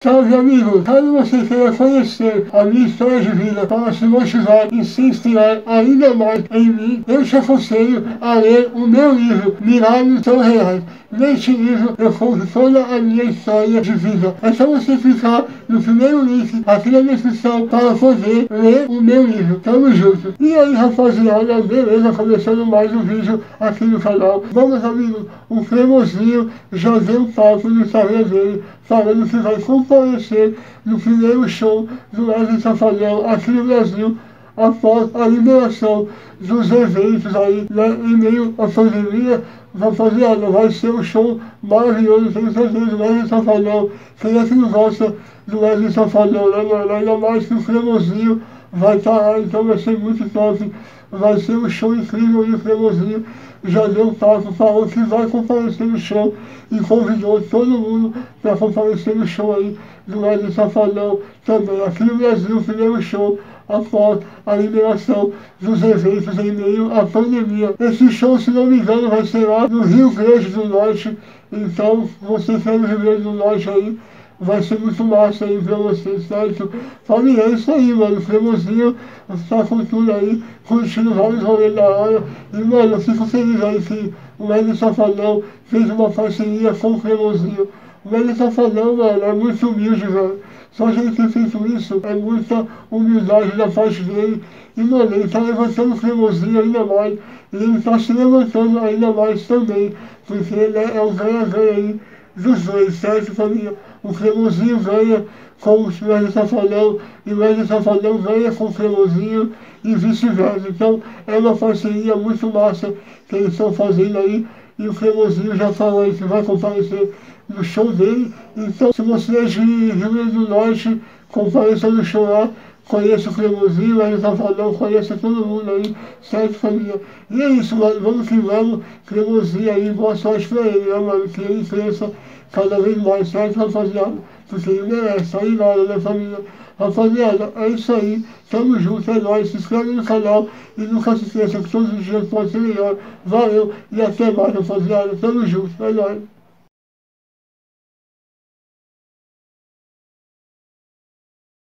Salve amigos, caso você queira conhecer a minha história de vida para se motivar e se inspirar ainda mais em mim, eu te aconselho a ler o meu livro Milagres São Reais. Neste livro eu conto toda a minha história de vida. É só você clicar no primeiro link aqui na descrição para poder ler o meu livro. Tamo junto! E aí rapaziada, beleza? Começando mais um vídeo aqui no canal. Vamos amigos, o Cremosinho já deu um papo no Instagram dele falando que vai comparecer no primeiro show do Wesley Safadão aqui no Brasil após a liberação dos eventos aí, né, em meio à pandemia. Rapaziada, vai ser um show maravilhoso, tenho certeza do Wesley Safadão. Quem é que não gosta do Wesley Safadão, né? Ainda mais que o Cremosinho vai estar lá, então vai ser muito top. Vai ser um show incrível e o Cremosinho já deu um papo, falou que vai comparecer no show e convidou todo mundo para comparecer no show aí do Wesley Safadão também. Aqui no Brasil, o primeiro show após a liberação dos eventos em meio à pandemia. Esse show, se não me engano, vai ser lá no Rio Grande do Norte. Então, você que é do Rio Grande do Norte aí, vai ser muito massa aí pra vocês, certo? Família, é isso aí, mano. O Cremosinho tá com tudo aí, curtindo vários rolês da hora. E, mano, eu fico feliz aí que o Wesley Safadão fez uma parceria com o Cremosinho. O Wesley Safadão, mano, é muito humilde, velho. Só que ele ter feito isso é muita humildade da parte dele. E, mano, ele tá levantando o Cremosinho ainda mais. E ele tá se levantando ainda mais também. Porque ele é um ganha-ganha aí dos dois, certo, família? O Cremosinho ganha com o Wesley Safadão e o Wesley Safadão ganha com o Cremosinho e vice-versa. Então é uma parceria muito massa que eles estão fazendo aí e o Cremosinho já falou aí que vai comparecer no show dele. Então se você é de Rio Grande do Norte, compareça no show lá, conheça o Cremosinho, o Wesley Safadão, conheça todo mundo aí, certo família? E é isso, mano, vamos que vamos, Cremosinho aí, boa sorte pra ele, né, mano, que ele cresça cada vez mais, certo, rapaziada? Porque ele merece, aí nada, né, família? Rapaziada, é isso aí, tamo junto, é nóis, se inscreve no canal e nunca se esqueça que todos os dias pode ser melhor. Valeu e até mais, rapaziada, tamo junto, é nóis.